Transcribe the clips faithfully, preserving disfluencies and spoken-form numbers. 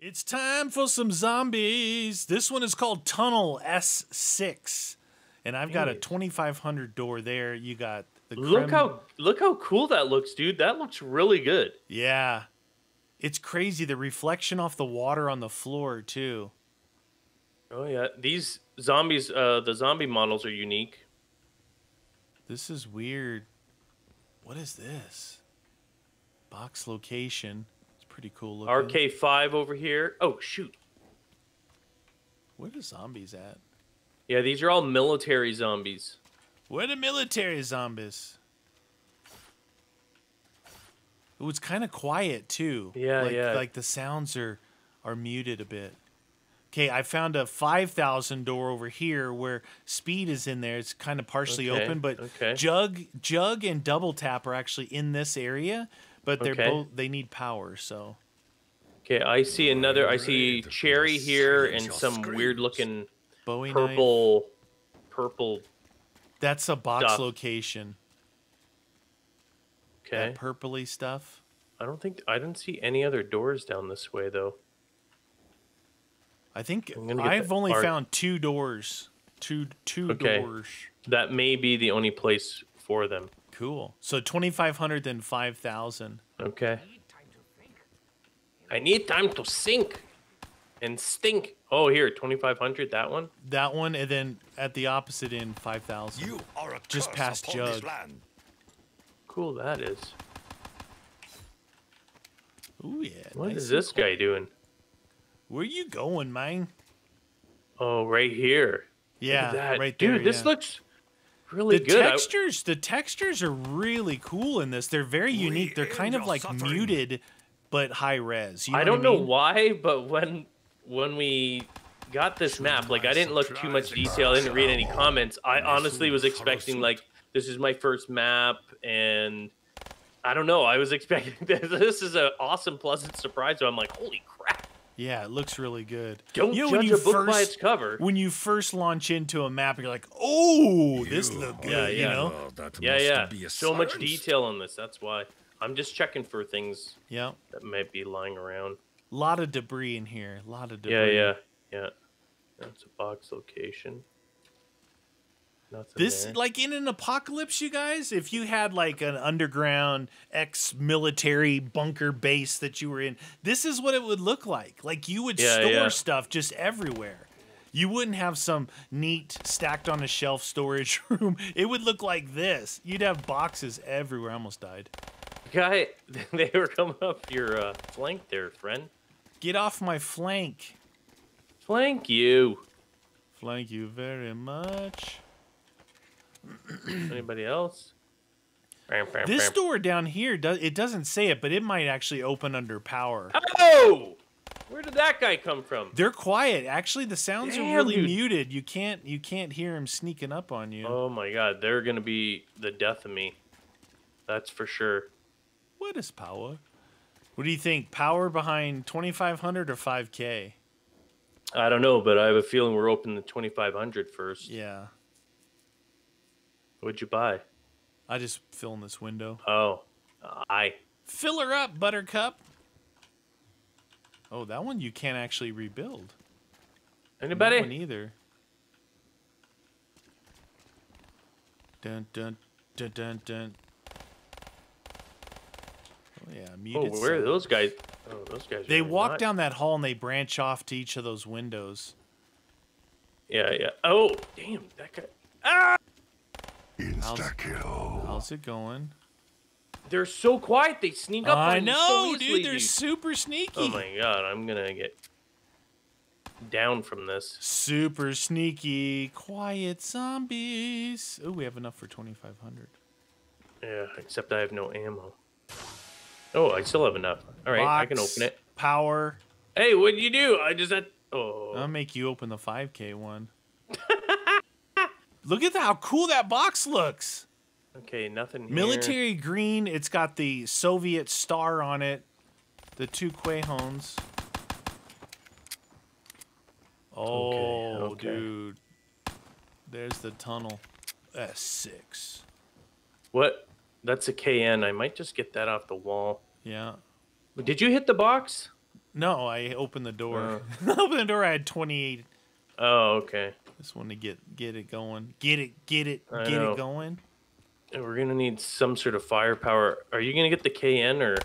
It's time for some zombies. This one is called Tunnel S six, and I've got a twenty-five hundred door there. You got the look creme. how look how cool that looks, dude. That looks really good. Yeah, it's crazy. The reflection off the water on the floor too. Oh yeah, these zombies. Uh, the zombie models are unique. This is weird. What is this? Box location. Pretty cool looking. R K five over here. Oh, shoot. Where the zombies at? Yeah, these are all military zombies. Where the military zombies? It was kind of quiet, too. Yeah, like, yeah. Like the sounds are, are muted a bit. Okay, I found a five thousand door over here where speed is in there. It's kind of partially okay. open, but okay. jug, jug and double tap are actually in this area. But they're okay. both, they need power, so. Okay, I see another, I see cherry here and some weird looking Bowie purple, knife. purple. That's a box stuff. location. Okay. That purpley stuff. I don't think, I didn't see any other doors down this way though. I think I've only art. found two doors, two, two okay. doors. That may be the only place for them. Cool. So twenty-five hundred, then five thousand. Okay. I need time to sink and stink. Oh, here, twenty-five hundred, that one? That one, and then at the opposite end, five thousand. You are a just past Jug. Cool, that is. Ooh, yeah. What nice is this cool. guy doing? Where you going, man? Oh, right here. Yeah, that. right there. Dude, yeah. this looks... really the good. Textures, I... the textures are really cool in this. They're very unique. They're kind of like suffering. muted, but high res. You know I don't I mean? know why, but when when we got this map, like I didn't look too much detail. I didn't read any comments. I honestly was expecting like, this is my first map. And I don't know. I was expecting this. This is an awesome, pleasant surprise. So I'm like, holy crap. Yeah, it looks really good. Don't you know, judge when you a book first, by its cover. When you first launch into a map, you're like, "Oh, you, this looks good." Yeah, yeah. You know? oh, that yeah, yeah. Be so science. much detail on this. That's why I'm just checking for things. Yeah. That might be lying around. A lot of debris in here. A lot of debris. Yeah, yeah, yeah. That's a box location. Nothing this there. Like in an apocalypse, you guys. If you had like an underground ex-military bunker base that you were in, this is what it would look like. Like you would yeah, store yeah. stuff just everywhere. You wouldn't have some neat stacked on a shelf storage room. It would look like this. You'd have boxes everywhere. I almost died. Guy, they were coming up your uh, flank there, friend. Get off my flank. Flank you. Flank you very much. Anybody else? This door down here, does it doesn't say it, but it might actually open under power. Oh! Where did that guy come from? They're quiet. Actually, the sounds Damn, are really dude. muted. You can't you can't hear him sneaking up on you. Oh my god, they're gonna be the death of me. That's for sure. What is power? What do you think? Power behind twenty-five hundred or five K? I don't know, but I have a feeling we're opening the twenty-five hundred first. Yeah. What'd you buy? I just fill in this window. Oh, I fill her up, Buttercup. Oh, that one you can't actually rebuild. Anybody? That one either. Dun dun dun dun dun. Oh yeah, muted. Oh, where are those guys? Oh, those guys. They walk down that hall and they branch off to each of those windows. Yeah, yeah. Oh, damn, that guy. Ah! Insta-kill. How's it going? They're so quiet. They sneak up. I on know, so easily, dude. They're dude. super sneaky. Oh my god, I'm gonna get down from this. Super sneaky, quiet zombies. Oh, we have enough for twenty-five hundred. Yeah, except I have no ammo. Oh, I still have enough. All right, Box, I can open it. Power. Hey, what'd you do? I just had. Oh. I'll make you open the five K one. Look at the, how cool that box looks. Okay, nothing here. Military green. It's got the Soviet star on it. The two Quahons. Oh, okay, okay. dude. There's the tunnel. S six. What? That's a K N. I might just get that off the wall. Yeah. Did you hit the box? No, I opened the door. Uh. I opened the door. I had twenty-eight. Oh, okay. Just wanted to get get it going. Get it, get it, I get know. it going. And we're gonna need some sort of firepower. Are you gonna get the K N or?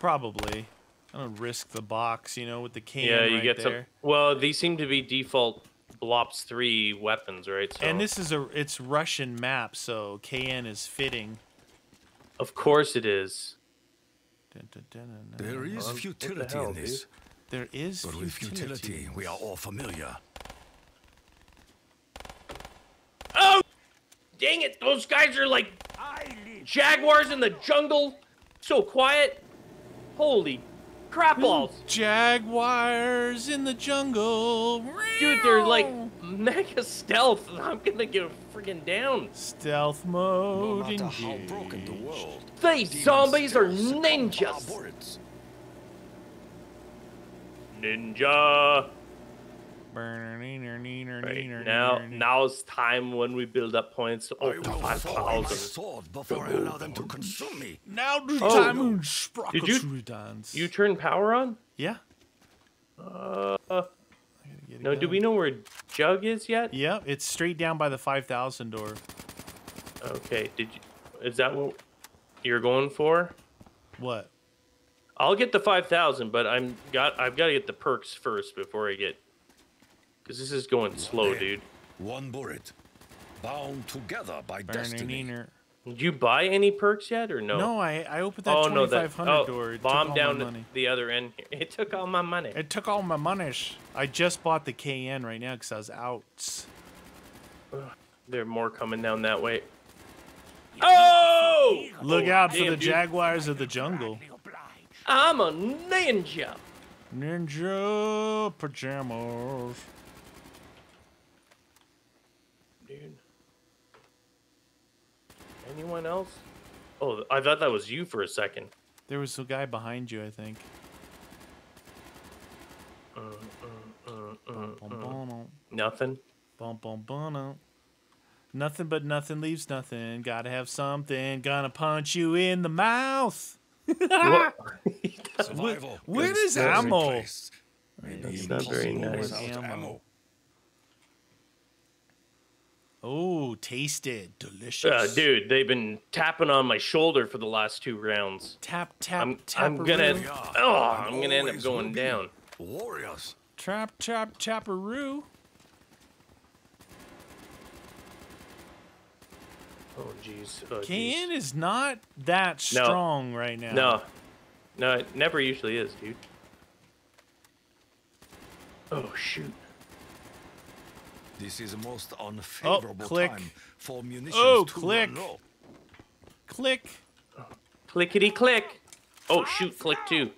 Probably. I don't risk the box, you know, with the K N. Yeah, you right get there. some. Well, these seem to be default Blops three weapons, right? So. And this is a it's Russian map, so K N is fitting. Of course it is. Dun, dun, dun, dun, dun. There is futility hell, in this. Dude? There is but futility. With futility, we are all familiar. Oh! Dang it, those guys are like jaguars in the jungle. So quiet. Holy crap balls. Jaguars in the jungle. Dude, they're like mega stealth. I'm gonna get freaking down. Stealth mode. No matter how broken the world, these demons zombies are ninjas. Ninja. Right, now, now is time when we build up points to oh, five thousand. Before I allow them to consume me. Now the oh, time no. Did you dance. You turn power on? Yeah. Uh. No, do we know where Jug is yet? Yeah, it's straight down by the five thousand door. Okay. Did you? Is that what you're going for? What? I'll get the five thousand, but I'm got. I've got to get the perks first before I get. Cause this is going slow, dude. One bullet, bound together by destiny. Did you buy any perks yet, or no? No, I I opened that oh, twenty-five hundred no, that, oh, door. It bomb down at the other end. Here. It took all my money. It took all my monish. I just bought the K N right now because I was out. Ugh, there are more coming down that way. Oh! Look out oh, for damn, the dude. Jaguars of the jungle. I'm a ninja. Ninja pajamas. Dude. Anyone else? Oh, I thought that was you for a second. There was a guy behind you, I think. Uh, uh, uh, uh, uh. Nothing. Nothing but nothing leaves nothing. Gotta have something. Gonna punch you in the mouth. What? Survival. Where is ammo? It's not very nice. Ammo. Oh, tasted delicious. Uh, dude, they've been tapping on my shoulder for the last two rounds. Tap, tap, I'm, tap. I'm gonna, oh, I'm gonna end up going down. Warriors. Trap, trap, chapperoo. Oh, jeez. Oh, K N is not that strong no. right now. No, no, it never usually is, dude. Oh shoot. This is the most unfavorable oh, click. time for munitions oh, to click. Run click. Clickety click. Oh shoot, click two.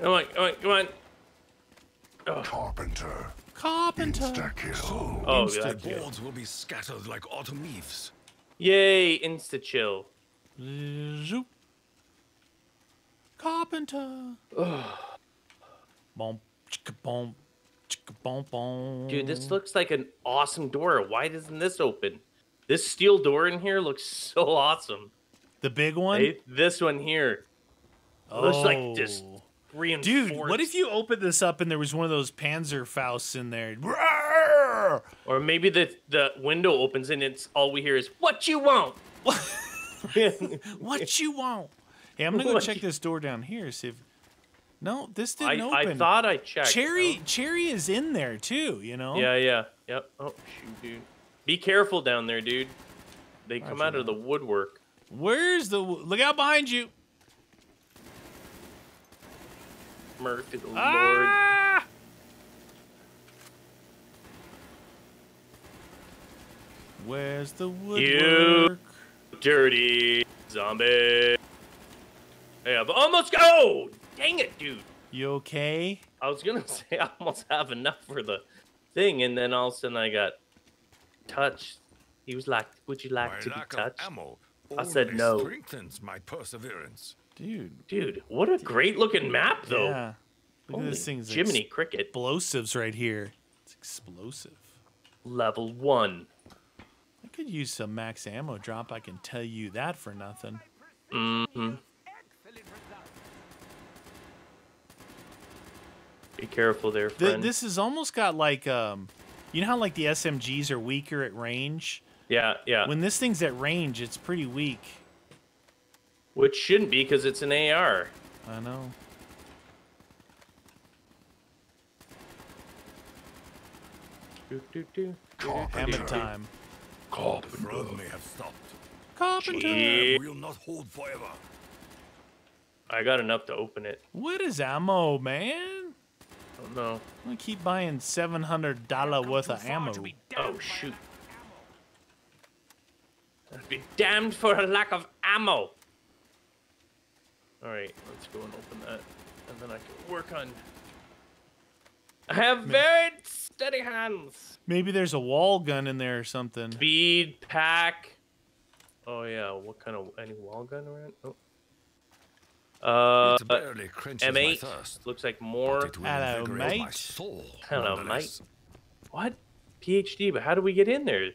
Come on, come on, come on. Oh. Carpenter. Carpenter. Insta-kill. So oh, insta boards will be scattered like autumn leaves. Yay, insta chill. Zoop. Carpenter. Bomb, chicka bomb. Dude, this looks like an awesome door. Why doesn't this open? This steel door in here looks so awesome. The big one? Hey, this one here. Oh. Looks like just reinforced. Dude, what if you opened this up and there was one of those Panzer Fausts in there? Or maybe the, the window opens and it's all we hear is, what you want? What you want? Hey, I'm going to go check this door down here, see if... No, this didn't I, open. I thought I checked. Cherry, oh. Cherry is in there too. You know. Yeah, yeah, yep. Oh shoot, dude. Be careful down there, dude. They come out of the woodwork. Where's the? Look out behind you. Murphy, the ah! Lord. Where's the woodwork? You dirty zombie. Hey, I've almost got. Oh! Dang it, dude. You okay? I was gonna say I almost have enough for the thing, and then all of a sudden I got touched. He was like, would you like my to be touched? Ammo I said no. Strengthens my perseverance. Dude. Dude, what a dude. great looking map though. Yeah. Look at this thing's Jiminy Cricket. Explosives right here. It's explosive. Level one. I could use some max ammo drop, I can tell you that for nothing. Mm-hmm. Be careful there, friend. The, this has almost got like, um, you know how like the S M Gs are weaker at range? Yeah, yeah. When this thing's at range, it's pretty weak. Which shouldn't be, because it's an A R. I know. Do, do, do. Hammer time. Carpenter may have stopped. Carpenter! Yeah. Will not hold forever. I got enough to open it. What is ammo, man? I don't know. I'm gonna keep buying seven hundred dollars worth of ammo. Oh, shoot. I'd be damned for a lack of ammo. Alright, let's go and open that. And then I can work on... I have very steady hands. Maybe there's a wall gun in there or something. Speed pack. Oh, yeah. What kind of... Any wall gun around? Oh. Uh, it barely cringes my thirst. M eight. Looks like more. Hello, mate. My soul, Hello, mate. What? PhD, but how do we get in there?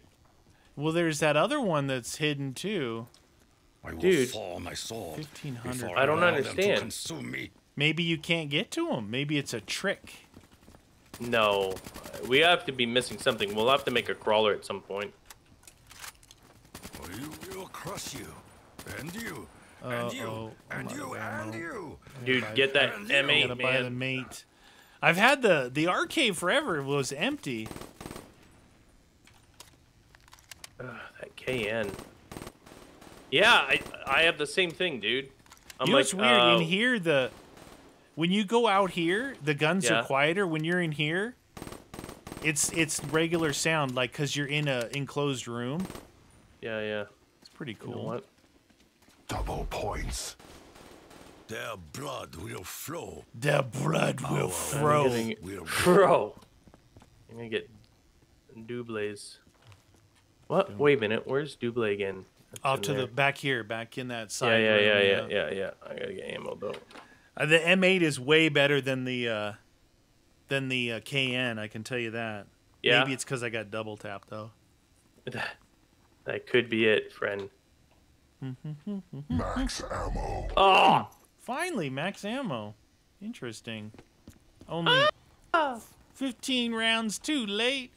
Well, there's that other one that's hidden, too. I will Dude, fall my soul fifteen hundred. I don't understand. Consume me. Maybe you can't get to him. Maybe it's a trick. No. We have to be missing something. We'll have to make a crawler at some point. We will crush you. And you. Uh, and you. Oh, and you. And you. Dude, buy, get that M eight, gotta buy man. The mate. I've had the... The arcade forever was empty. Ugh, that K N... Yeah, I I have the same thing, dude. I'm you know, like, it's weird uh, in here. The when you go out here, the guns yeah. are quieter. When you're in here, it's it's regular sound, like because you're in a enclosed room. Yeah, yeah, it's pretty cool. You know what? Double points. Their blood will flow. Their blood Our will flow. Bro, I'm gonna get Dublé's. What? Dublé's. Wait a minute. Where's Dublé again? Off to there. the back here, back in that side. Yeah, yeah, yeah, yeah, yeah, yeah. I gotta get ammo though. Uh, the M eight is way better than the uh, than the uh, K N. I can tell you that. Yeah. Maybe it's because I got double tapped though. That, that could be it, friend. Max ammo. Oh, finally max ammo. Interesting. Only ah! fifteen rounds too late.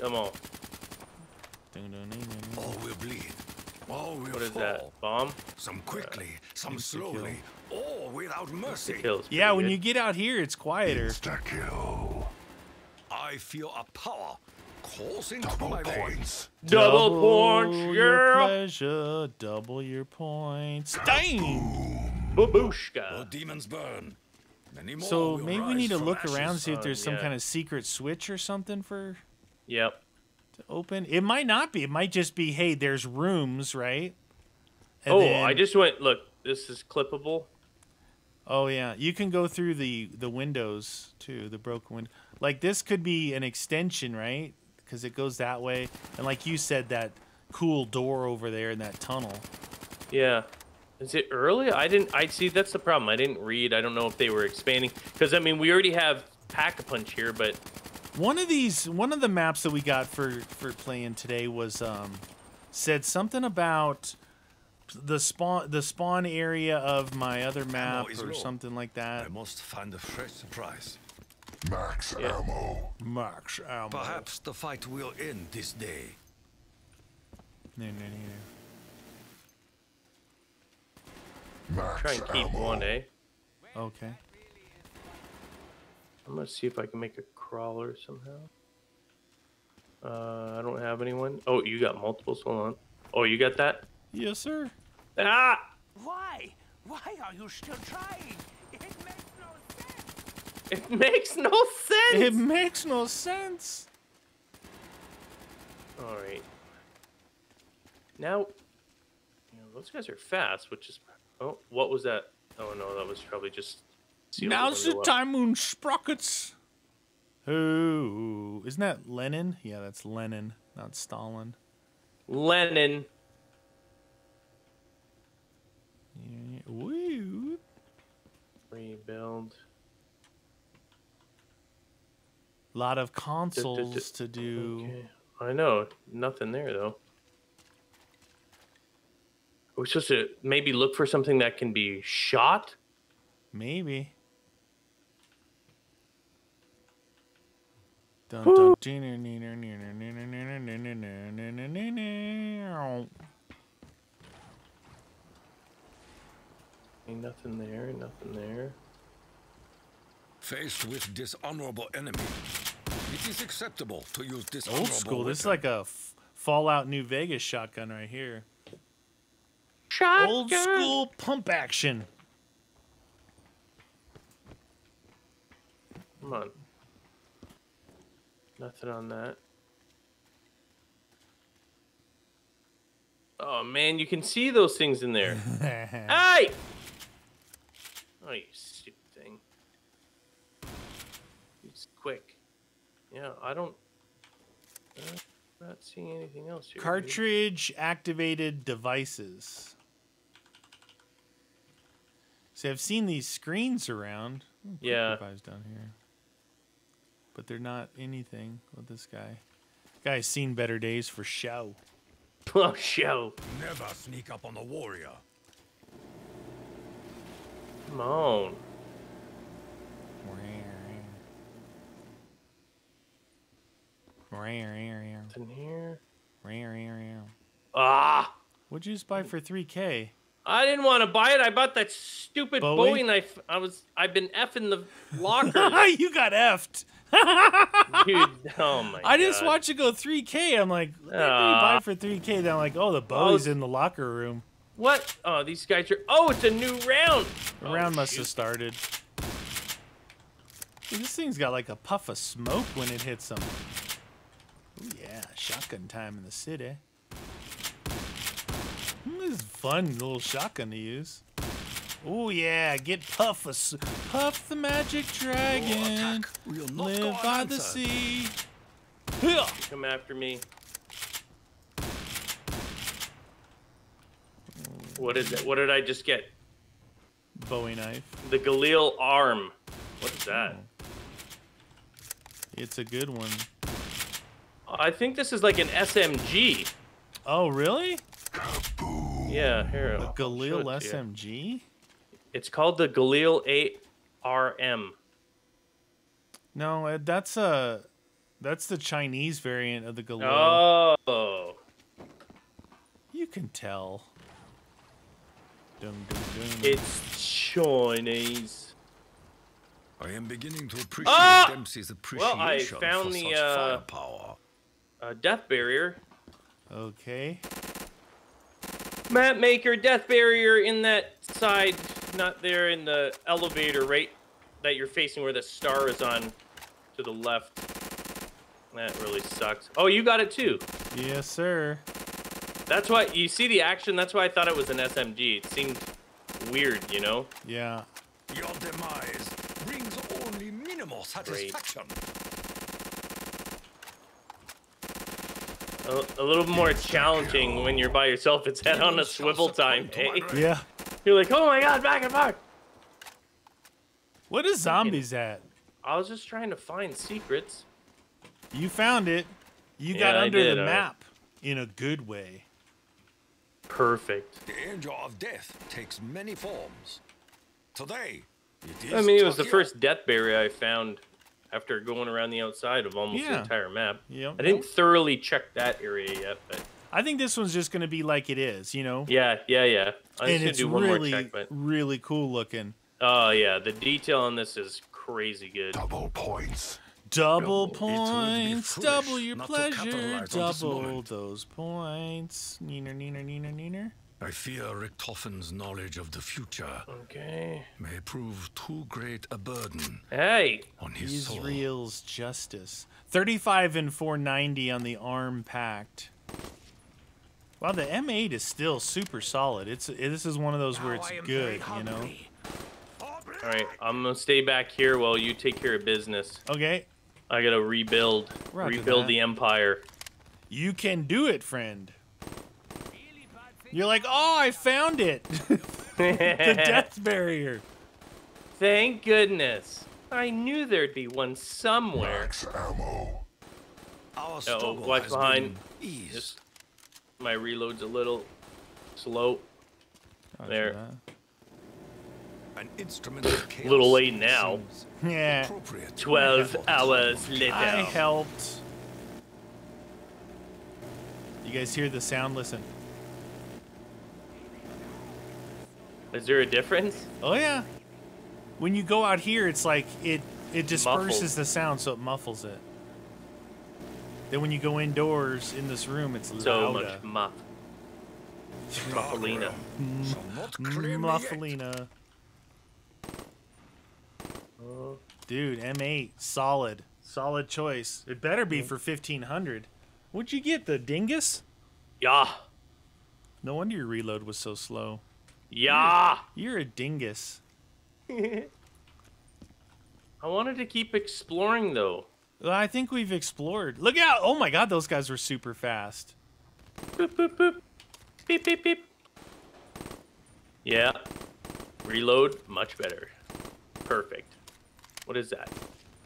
Come on. All will bleed. All will what is fall. that? Bomb? Some quickly, yeah. some slowly, all without mercy. Yeah, when good. you get out here, it's quieter. Insta-kill. I feel a power coursing through my veins. Double, double points, yeah. Your pleasure, double your points. Dang! Babushka. All demons burn. Many more so maybe we need to look ashes. around, see if there's uh, yeah. some kind of secret switch or something for... Yep. To open. It might not be. It might just be, hey, there's rooms, right? And oh, then... I just went, look, this is clippable. Oh, yeah. You can go through the, the windows, too, the broken window. Like, this could be an extension, right? Because it goes that way. And like you said, that cool door over there in that tunnel. Yeah. Is it early? I didn't... I see, that's the problem. I didn't read. I don't know if they were expanding. Because, I mean, we already have Pack-a-Punch here, but... One of these, one of the maps that we got for for playing today was um, said something about the spawn the spawn area of my other map or low. something like that. I must find a fresh surprise. Max yeah. ammo. Max ammo. Perhaps the fight will end this day. No, no, no. Max Try and keep ammo. one, eh? Okay. I'm gonna see if I can make a crawler somehow. Uh, I don't have anyone. Oh, you got multiples. Hold on. Oh, you got that? Yes, sir. Ah! Why? Why are you still trying? It makes no sense. It makes no sense. It makes no sense. All right. Now, you know, those guys are fast, which is. Oh, what was that? Oh no, that was probably just. Now's the time, Moon Sprockets. Ooh, isn't that Lenin? Yeah, that's Lenin, not Stalin. Lenin. Yeah. Woo. Rebuild. A lot of consoles d -d -d -d to do. Okay. I know, nothing there though. We're supposed to maybe look for something that can be shot? Maybe. Dun, dun, ain't nothing there, nothing there. Faced with dishonorable enemy, it is acceptable to use this old school weapon. This is like a f Fallout New Vegas shotgun right here. Shotgun. Old school pump action. Come on. Nothing on that. Oh man, you can see those things in there. Hey! Oh, you stupid thing. It's quick. Yeah, I don't. I'm not seeing anything else here. Cartridge activated devices. See, I've seen these screens around. Ooh, yeah. Down here. But they're not anything with this guy. Guy's seen better days for show. Oh, show. Never sneak up on the warrior. Come on. In here. Ah! What'd you just buy for three K? I didn't want to buy it. I bought that stupid Bowie, Bowie knife. I was. I've been effing the locker. You got effed. Dude, oh my! I God. just watched it go three K. I'm like, what did you buy for three K? Then I'm like, oh, the Bowie's oh, in the locker room. What? Oh, these guys are. Oh, it's a new round. The oh, round shoot. must have started. Dude, this thing's got like a puff of smoke when it hits them. Ooh, yeah, shotgun time in the city. This is a fun little shotgun to use. Oh yeah, get puff of s puff the magic dragon. We'll live by the sea. Come after me. What is it? What did I just get? Bowie knife. The Galil A R M. What's that? It's a good one. I think this is like an S M G. Oh really? Kaboom. Yeah, here. The Galil S M G. You. It's called the Galil A R M. No, that's a that's the Chinese variant of the Galil. Oh. You can tell. Dum, dum, dum. It's Chinese. I am beginning to appreciate ah! Dempsey's appreciation well, I found for the, such uh, firepower. Uh, death barrier. Okay. Map maker, death barrier in that side, not there in the elevator, right? That you're facing where the star is on to the left. That really sucks. Oh, you got it too. Yes, sir. That's why you see the action. That's why I thought it was an S M G. It seemed weird, you know? Yeah. Your demise brings only minimal satisfaction. A, a little more challenging when you're by yourself. It's head on a swivel time, eh? Yeah. You're like, oh my god, back and forth. What is zombies at? I was just trying to find secrets. You found it. You yeah, got under did, the map uh, in a good way. Perfect. The angel of death takes many forms. Today, it is I mean, it was the first death barrier I found. After going around the outside of almost yeah. the entire map. Yep. I didn't thoroughly check that area yet, but I think this one's just going to be like it is, you know? Yeah, yeah, yeah. I and it's do one really, more check, but... really cool looking. Oh, uh, yeah. The detail on this is crazy good. Double points. Double, double points. Double your pleasure. Double those points. Neener, neener, neener, neener. I fear Richtofen's knowledge of the future okay. may prove too great a burden hey. on his Israel's soul. Israel's justice. thirty-five and four ninety on the A R M packed. Wow, the M eight is still super solid. It's it, This is one of those where it's good, you know? All right, I'm going to stay back here while you take care of business. Okay. I got to rebuild. Roger rebuild that. the empire. You can do it, friend. You're like, oh, I found it. The death barrier. Thank goodness. I knew there'd be one somewhere. Max ammo. Uh-oh, watch behind. Just, my reload's a little slow. I'll there. An instrument of chaos. Little late now. Yeah. Twelve hours later. I helped. You guys hear the sound? Listen. Is there a difference? Oh yeah. When you go out here, it's like it it disperses muffled. The sound, so it muffles it. Then when you go indoors in this room, it's so louder. Much muff. Muffalina. Muffalina. Dude, M eight, solid, solid choice. It better be for fifteen hundred. What'd you get, the Dingus? Yeah. No wonder your reload was so slow. Yeah. You're, you're a dingus. I wanted to keep exploring though. Well, I think we've explored. Look out! Oh my God, those guys were super fast. Boop boop boop. Beep beep beep. Yeah. Reload, much better. Perfect. What is that?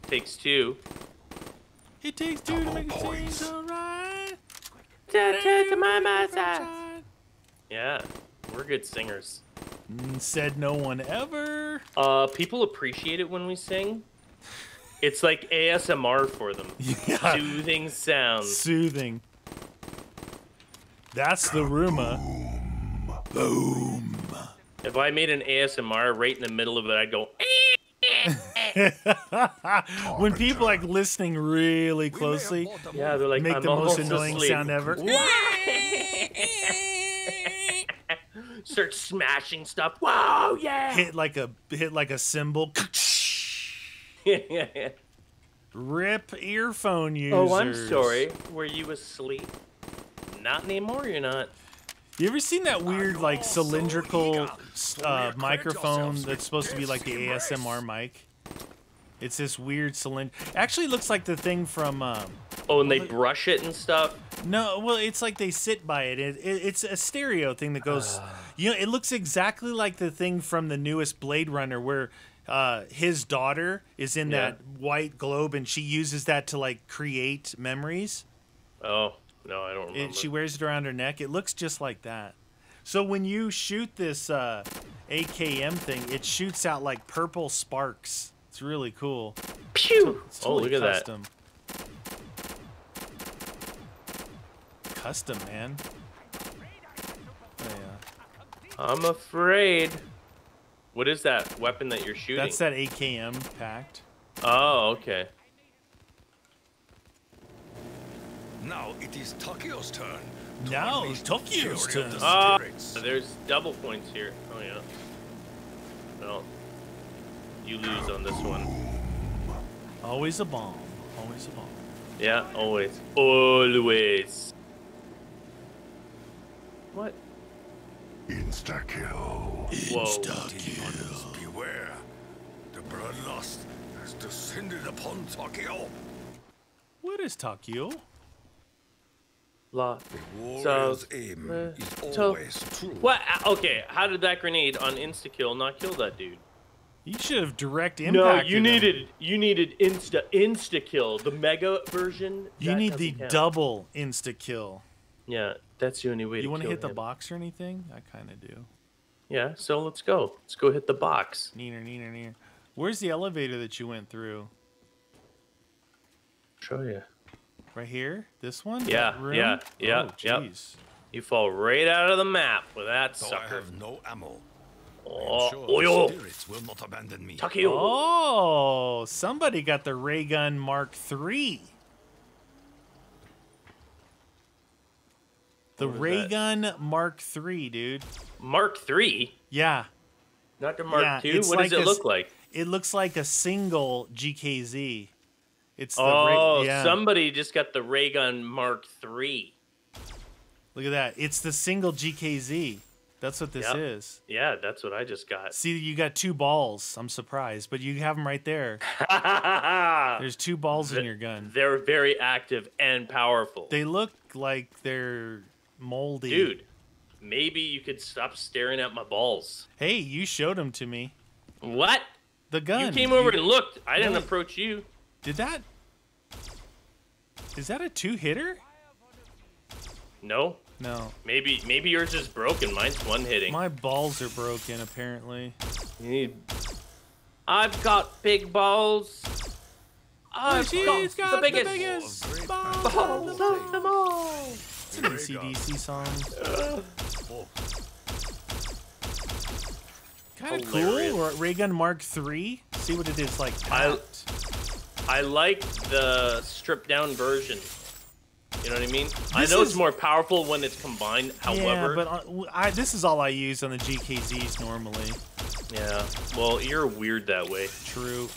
Takes two. It takes two double to make points. Things alright. Two, two to my mama. Yeah. We're good singers. Said no one ever. Uh, people appreciate it when we sing. It's like A S M R for them. Yeah. Soothing sounds. Soothing. That's the rumor. Boom. Boom. If I made an A S M R right in the middle of it, I'd go. When people like listening really closely, yeah, they're like, make I'm the most annoying asleep. Sound ever. Start smashing stuff. Whoa, yeah! Hit like a hit like a cymbal. Rip earphone users. Oh, I'm sorry. Were you asleep? Not anymore. You're not. You ever seen that weird like cylindrical uh, microphone that's supposed to be like the A S M R mic? It's this weird cylinder. Actually, it looks like the thing from. Um, oh, and they brush it and stuff. No, well, it's like they sit by it. It, it it's a stereo thing that goes. Uh. You know, it looks exactly like the thing from the newest Blade Runner, where uh, his daughter is in yeah. that white globe, and she uses that to like create memories. Oh no, I don't remember. It, she wears it around her neck. It looks just like that. So when you shoot this uh, A K M thing, it shoots out like purple sparks. It's really cool. Pew! It's totally oh, look at custom. That. Custom, man. Oh, yeah. I'm afraid. What is that weapon that you're shooting? That's that A K M packed. Oh, okay. Now it is Tokyo's turn. To now it's Tokyo's turn. The oh, there's double points here. Oh, yeah. Well, you lose on this one. Always a bomb. Always a bomb. Yeah, always. Always. What? Insta kill. Insta kill. Beware. The bloodlust has descended upon Tokyo. What is Tokyo? La. The warrior's aim is always true. What? Okay, how did that grenade on insta kill not kill that dude? You should have direct impact. No, you needed you needed insta insta kill, the mega version. You need the double insta kill. Yeah. That's the only way to kill him. You want to hit the box or anything? I kind of do. Yeah, so let's go. Let's go hit the box. Neener, neener, neener. Where's the elevator that you went through? Show you. Right here? This one? Yeah, yeah, yeah, oh, yeah. You fall right out of the map with that Though sucker. I have no ammo. Oh, sure oh, spirits will not abandon me. Takio. Oh, somebody got the Raygun Mark three. The Raygun Mark three, dude. Mark three? Yeah. Not the Mark two? Yeah, what like does it a, look like? It looks like a single G K Z. It's the oh, Ray, yeah. Somebody just got the Raygun Mark three. Look at that. It's the single G K Z. That's what this yep. is. Yeah, that's what I just got. See, you got two balls. I'm surprised, but you have them right there. There's two balls the, in your gun. They're very active and powerful. They look like they're... moldy. Dude, maybe you could stop staring at my balls. Hey, you showed them to me. What? The gun. You came over you... and looked. I didn't really? Approach you. Did that? Is that a two-hitter? No. No. Maybe maybe yours is broken. Mine's one hitting. My balls are broken, apparently. You need... I've got big balls. I've got, got the biggest, the biggest balls, balls, balls, balls of them all. It's an A C D C song. Uh, oh. Kind of cool. Raygun Mark three. See what it is like. I, I like the stripped down version. You know what I mean? This I know is, it's more powerful when it's combined, however. Yeah, but I, I, this is all I use on the G K Zs normally. Yeah, well, you're weird that way. True.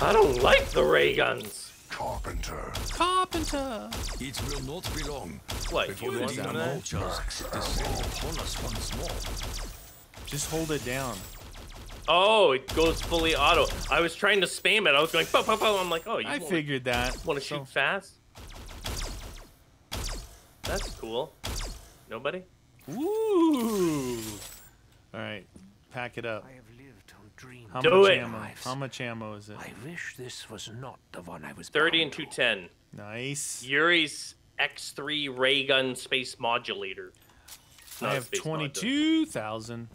I don't like the ray guns. Carpenter. Carpenter. It will not be long. What, you want that? Just hold it down. Oh, it goes fully auto. I was trying to spam it. I was going, pop, pop, pop. I'm like, oh, you I figured that. Want to shoot so. fast? That's cool. Nobody? Ooh. All right, pack it up. I have lived to dream. How Do much it. ammo? How much ammo is it? I wish this was not the one I was. Thirty and two ten. Nice. Yuri's X three raygun space modulator. I have twenty-two thousand.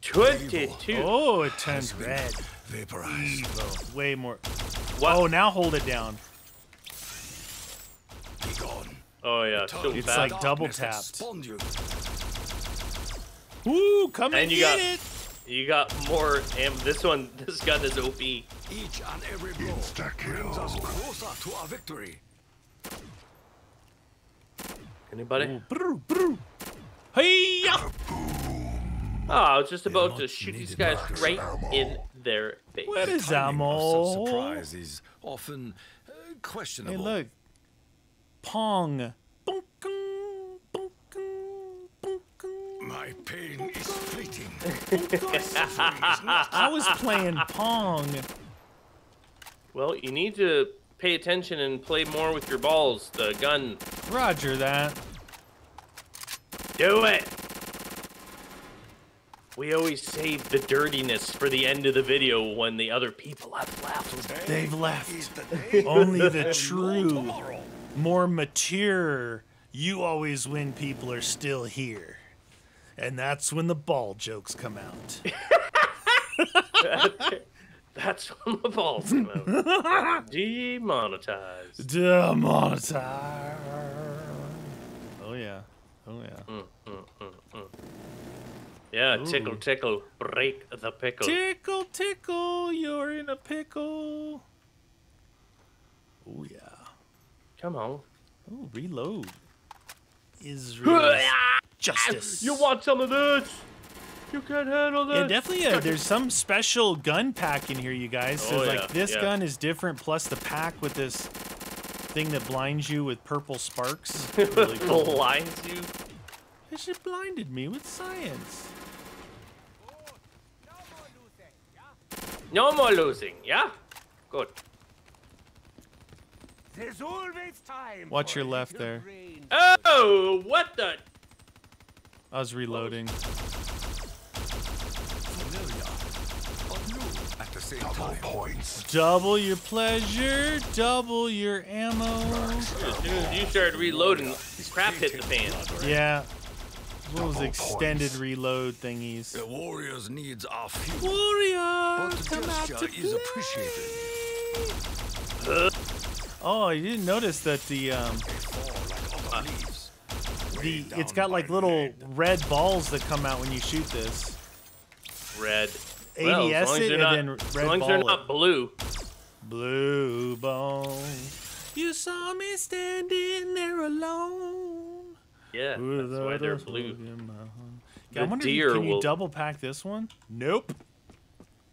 Twenty-two. Oh, it turns red. Vaporized. Evil. Way more. What? Oh, now hold it down. Be gone. Oh yeah, so it's bad. like double tapped. Woo, come and, and you get got, it! You got more ammo. This one, this gun is O P. Each and every blow brings us closer to our victory. Anybody? Ooh, brr, hey! Oh, I was just about to shoot these guys right ammo. in their face. Where is ammo? Surprise is often uh, questionable. Hey, look. Pong. My pain is fleeting. I was playing Pong. Well, you need to pay attention and play more with your balls, the gun. Roger that. Do it. We always save the dirtiness for the end of the video when the other people have left. They've left. Only the true, more mature. You always win, people are still here. And that's when the ball jokes come out. That's when the balls come out. Demonetized. Demonetized. Oh, yeah. Oh, yeah. Mm, mm, mm, mm. Yeah, ooh. Tickle, tickle, break the pickle. Tickle, tickle, you're in a pickle. Oh, yeah. Come on. Oh, reload. Israel. Justice. You want some of this? You can't handle this. Yeah, definitely. A, there's some special gun pack in here, you guys. So oh, like yeah, this yeah. gun is different. Plus the pack with this thing that blinds you with purple sparks. Really cool. Blinds you. It should blinded me with science. No more losing, yeah. Good. There's always time. Watch your left there. Oh, what the. I was reloading. Double points. Double your pleasure. Double your ammo. As soon as you started reloading, crap hit the fan. Yeah. Those extended reload thingies. The warriors needs our fuel. Warriors, come out to play. Is appreciated. Oh, you didn't notice that the um. The, it's got like little red balls that come out when you shoot this. Red. Well, A D S it and not, then red balls. As long ball as they're not blue. Blue balls. You saw me standing there alone. Yeah, that's why they're blue. Yeah, I wonder, if, can you double pack this one? Nope.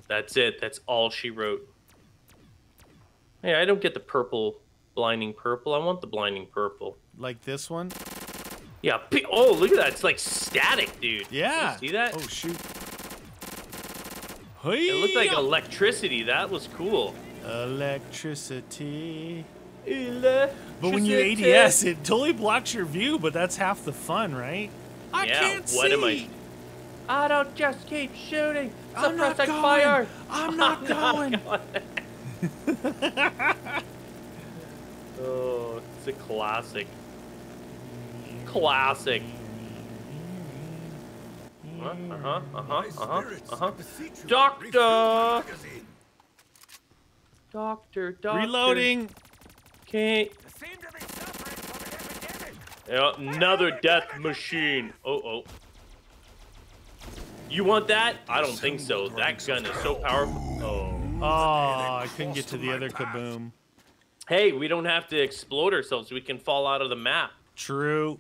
That's it. That's all she wrote. Hey, I don't get the purple blinding purple. I want the blinding purple. Like this one? Yeah. Oh, look at that. It's like static, dude. Yeah. You see that? Oh, shoot. It looked like electricity. That was cool. Electricity. electricity. But when you A D S, it totally blocks your view, but that's half the fun, right? I yeah, can't what see. Am I? I don't just keep shooting. I'm not, like fire. I'm not going. I'm not going. Oh, it's a classic. classic. Uh huh. Uh huh. Uh huh. Uh huh. Doctor. Doctor. Doctor. Reloading. Okay. Yeah, another death machine. Oh oh. You want that? I don't think so. That gun is so powerful. Oh. Oh, I couldn't get to the other kaboom. Hey, we don't have to explode ourselves. We can fall out of the map. True.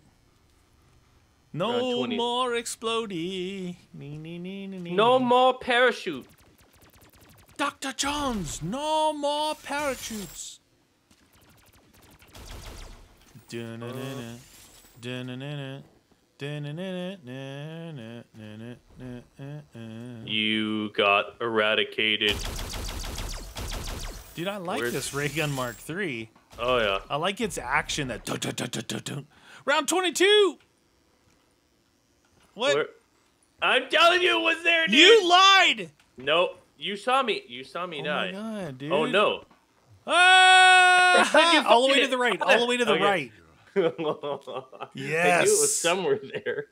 No more explodey. Nee, nee, nee, nee, nee. No more parachute. Doctor Jones, no more parachutes. Dun-na-na-na. Dun-na-na-na. You got eradicated. Dude, I like Where's... this Raygun Mark three. Oh, yeah. I like its action. That dun, dun, dun, dun, dun, dun. Round twenty-two! What? Where... I'm telling you, it was there, dude! You lied! No, you saw me. You saw me oh die. Oh, my God, dude. Oh, no. Ah! All the way to the right. All the way to the okay. right. Yes. I knew it was somewhere there.